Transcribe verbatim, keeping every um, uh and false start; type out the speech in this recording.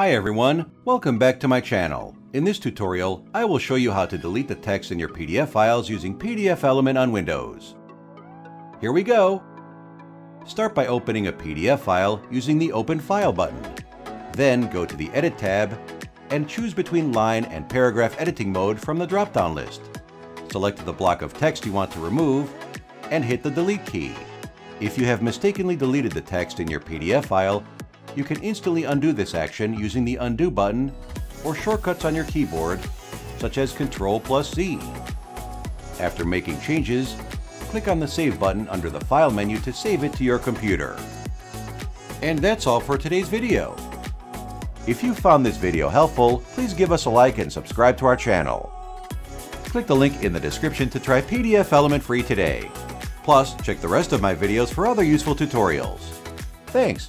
Hi everyone, welcome back to my channel. In this tutorial, I will show you how to delete the text in your P D F files using PDFelement on Windows. Here we go! Start by opening a P D F file using the Open File button. Then go to the Edit tab and choose between line and paragraph editing mode from the drop-down list. Select the block of text you want to remove and hit the Delete key. If you have mistakenly deleted the text in your P D F file, you can instantly undo this action using the Undo button or shortcuts on your keyboard, such as control plus Z. After making changes, click on the Save button under the File menu to save it to your computer. And that's all for today's video. If you found this video helpful, please give us a like and subscribe to our channel. Click the link in the description to try PDFelement free today. Plus, check the rest of my videos for other useful tutorials. Thanks,